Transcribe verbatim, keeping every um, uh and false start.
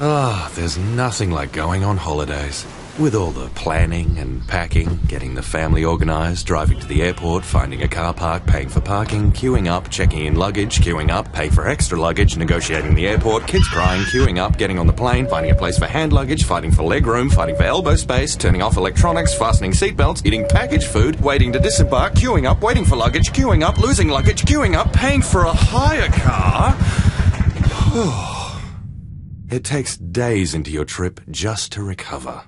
Ah, there's nothing like going on holidays. With all the planning and packing, getting the family organised, driving to the airport, finding a car park, paying for parking, queuing up, checking in luggage, queuing up, pay for extra luggage, negotiating the airport, kids crying, queuing up, getting on the plane, finding a place for hand luggage, fighting for leg room, fighting for elbow space, turning off electronics, fastening seatbelts, eating packaged food, waiting to disembark, queuing up, waiting for luggage, queuing up, losing luggage, queuing up, paying for a hire car. It takes days into your trip just to recover.